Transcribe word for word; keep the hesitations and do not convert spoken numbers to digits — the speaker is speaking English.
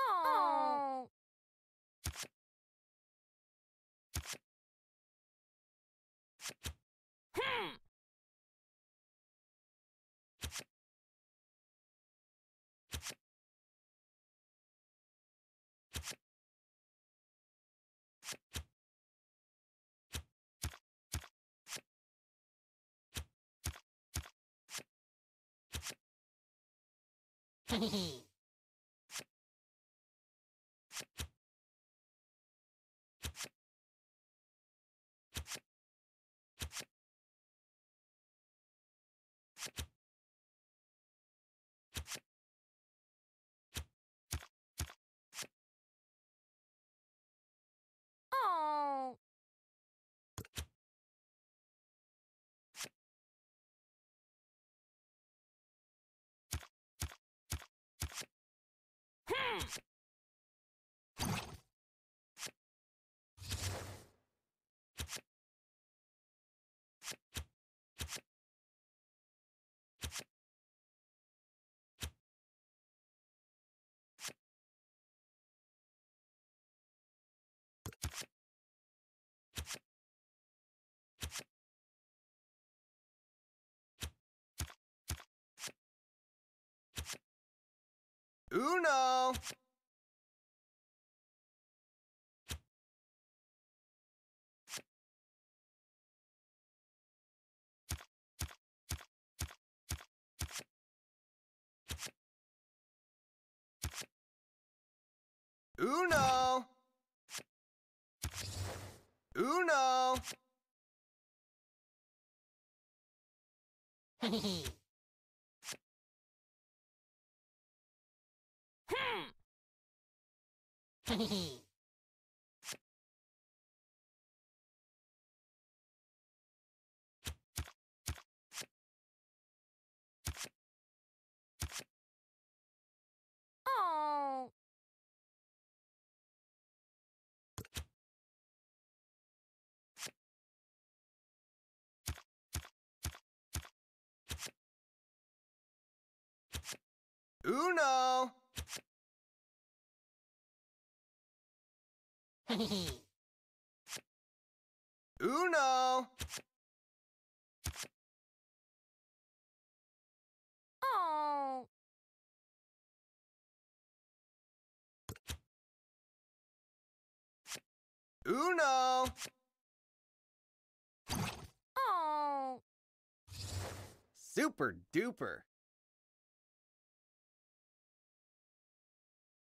Oh. Hmm. Hehehe. Oh. Uno! Uno! Uno! Hehehe. Hehehe. Oh. Uno. Uno! Oh! Uno! Oh! Super duper!